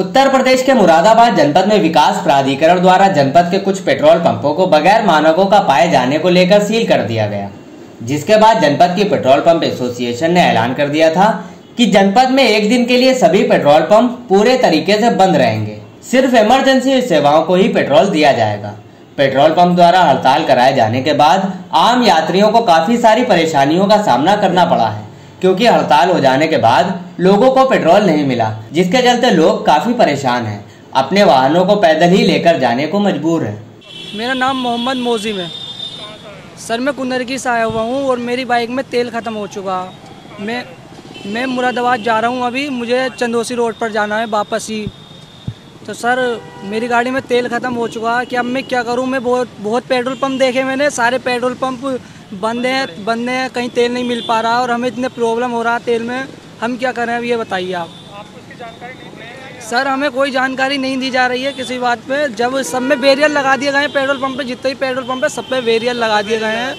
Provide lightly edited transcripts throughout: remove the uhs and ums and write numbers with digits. उत्तर प्रदेश के मुरादाबाद जनपद में विकास प्राधिकरण द्वारा जनपद के कुछ पेट्रोल पंपों को बगैर मानकों का पाए जाने को लेकर सील कर दिया गया, जिसके बाद जनपद की पेट्रोल पंप एसोसिएशन ने ऐलान कर दिया था कि जनपद में एक दिन के लिए सभी पेट्रोल पंप पूरे तरीके से बंद रहेंगे, सिर्फ इमरजेंसी सेवाओं को ही पेट्रोल दिया जाएगा। पेट्रोल पंप द्वारा हड़ताल कराए जाने के बाद आम यात्रियों को काफी सारी परेशानियों का सामना करना पड़ा है, क्योंकि हड़ताल हो जाने के बाद लोगों को पेट्रोल नहीं मिला, जिसके चलते लोग काफी परेशान हैं, अपने वाहनों को पैदल ही लेकर जाने को मजबूर हैं। मेरा नाम मोहम्मद मौजी है सर, मैं कुनरगी से आया हुआ हूँ और मेरी बाइक में तेल खत्म हो चुका। मैं मुरादाबाद जा रहा हूँ, अभी मुझे चंदोसी रोड पर जाना है वापस ही। तो सर मेरी गाड़ी में तेल ख़त्म हो चुका कि अब मैं क्या करूँ। मैं बहुत पेट्रोल पंप देखे, मैंने सारे पेट्रोल पंप बंद हैं, कहीं तेल नहीं मिल पा रहा और हमें इतने प्रॉब्लम हो रहा तेल में। हम क्या करें अब ये बताइए आप। आपको इसकी जानकारी नहीं सर, हमें कोई जानकारी नहीं दी जा रही है किसी बात पे। जब सब में बैरियर लगा दिए गए हैं पेट्रोल पंप पे, जितने भी पेट्रोल पंप है सब पे बैरियर लगा दिए गए हैं।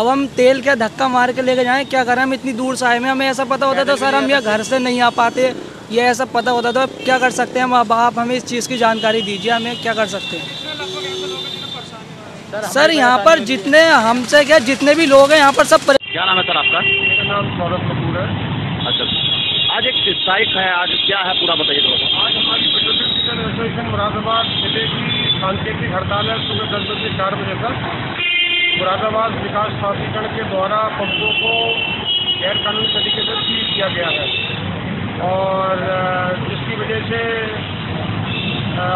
अब हम तेल क्या धक्का मार के लेके जाएँ, क्या करें। हम इतनी दूर से आए हैं, हमें ऐसा पता होता था सर हम यहाँ घर से नहीं आ पाते, ये ऐसा पता होता था। क्या कर सकते हैं हम, अब आप हमें इस चीज़ की जानकारी दीजिए, हमें क्या कर सकते हैं सर। यहाँ पर जितने हमसे क्या जितने भी लोग हैं यहाँ पर सब। क्या नाम है सर आपका? मेरा नाम सौरभ कपूर है। अच्छा, आज एक स्ट्राइक है, आज क्या है पूरा बताइए थोड़ा सा। आज हमारी पेट्रोल डीजल एसोसिएशन मुरादाबाद जिले की सांकेतिक हड़ताल है सुबह 10 बजे से 4 बजे तक। मुरादाबाद विकास प्राधिकरण के द्वारा पंपों को गैरकानूनी तरीके से सील किया गया है और जिसकी वजह से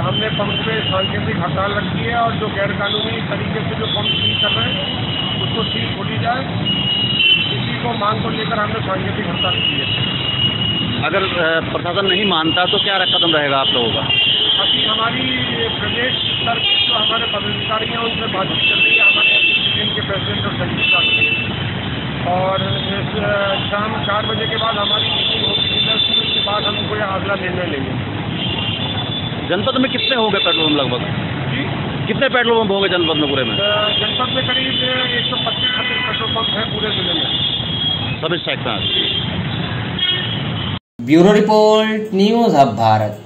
हमने पंप पे सांकेतिक हड़ताल रखी है और जो गैरकानूनी तरीके से जो पंप सील कर रहे हैं उसको सील खोली जाए। इसी को मांग को लेकर हमने सांकेतिक हड़ताल की है। अगर प्रशासन नहीं मानता तो क्या कदम रहेगा आप लोगों का? अभी हमारी प्रदेश स्तर के जो हमारे पदाधिकारी हैं उनसे बातचीत चल रही है, हमारे एसोसिएशन के प्रेसिडेंट और सेक्रेटरी। और इस शाम 4 बजे के बाद हमारी मीटिंग होगी, उसके बाद हम कोई अगला निर्णय लेंगे। जनपद में कितने होंगे पेट्रोल पंप लगभग जी? कितने पेट्रोल पंप होंगे जनपद में पूरे में? जनपद में करीब 125 पेट्रोल पंप है पूरे जिले में। सभी sector. Bureau report, news hub Bharat.